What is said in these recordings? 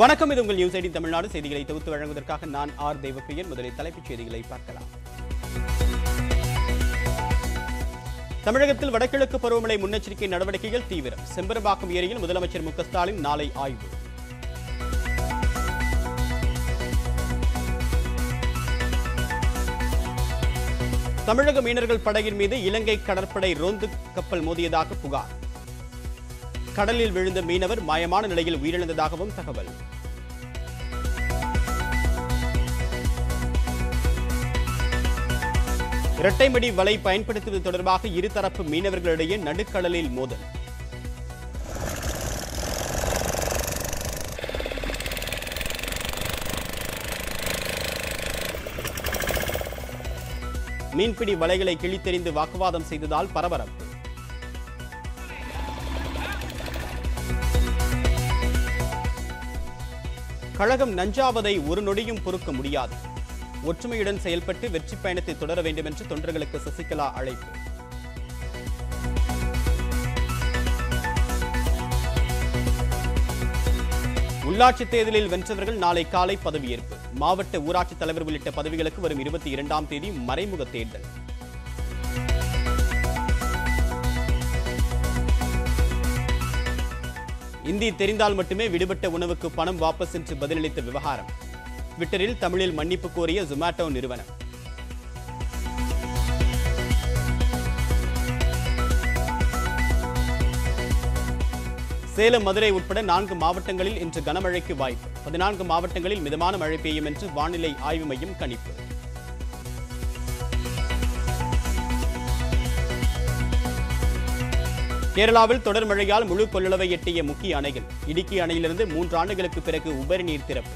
வணக்கம், இது உங்கள் நியூஸ் 18 தமிழ்நாடு. செய்திகளை தொகுத்து வழங்குவதற்காக நான் ஆர். தேவப்பிரியன். முதலில் தலைப்புச் செய்திகளை பார்க்கலாம். தமிழகத்தில் வடகிழக்கு பருவமழை முன்னெச்சரிக்கை நடவடிக்கைகள் தீவிரம். செம்பரம்பாக்கம் ஏரியில் முதலமைச்சர் மு க ஸ்டாலின் நாளை ஆய்வு. தமிழக மீனவர்கள் படகின் மீது இலங்கை கடற்படை ரோந்து கப்பல் மோதியதாக புகார். கடலில் விழுந்த மீனவர் மாயமான நிலையில் உயிரிழந்ததாகவும் தகவல். இரட்டைமடி வலை பயன்படுத்துவது தொடர்பாக இருதரப்பு மீனவர்களிடையே நடுக்கடலில் மோதல். மீன்பிடி வலைகளை கிழித்தெறிந்து வாக்குவாதம் செய்ததால் பரபரப்பு. கழகம் நஞ்சாவதை ஒரு நொடியும் பொறுக்க முடியாது. ஒற்றுமையுடன் செயல்பட்டு வெற்றி பயணத்தை தொடர வேண்டும் என்று தொண்டர்களுக்கு சசிகலா அழைப்பு. உள்ளாட்சித் தேர்தலில் வென்றவர்கள் நாளை காலை பதவியேற்பு. மாவட்ட ஊராட்சித் தலைவர் உள்ளிட்ட பதவிகளுக்கு வரும் 22ஆம் தேதி மறைமுக தேர்தல். இந்தி தெரிந்தால் மட்டுமே விடுபட்ட உணவுக்கு பணம் வாபஸ் என்று பதிலளித்த விவகாரம். ட்விட்டரில் தமிழில் மன்னிப்பு கோரிய ஜொமேட்டோ நிறுவனம். சேலம், மதுரை உட்பட 4 மாவட்டங்களில் இன்று கனமழைக்கு வாய்ப்பு. 14 மாவட்டங்களில் மிதமான மழை பெய்யும் என்று வானிலை ஆய்வு மையம் கணிப்பு. கேரளாவில் தொடர் மழையால் முழு கொள்ளளவை எட்டிய முக்கிய அணைகள். இடுக்கி அணையிலிருந்து 3 ஆண்டுகளுக்கு பிறகு உபரி நீர் திறப்பு.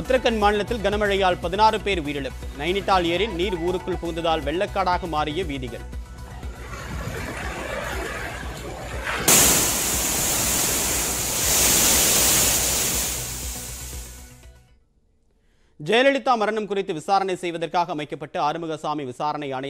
உத்தரகாண்ட் மாநிலத்தில் கனமழையால் 16 பேர் உயிரிழப்பு. நைனிடால் ஏரியில் நீர் ஊருக்குள் புகுந்ததால் வெள்ளக்காடாக மாறிய வீதிகள். ஜெயலலிதா மரணம் குறித்து விசாரணை செய்வதற்காக அமைக்கப்பட்ட ஆறுமுகசாமி விசாரணை ஆணையம்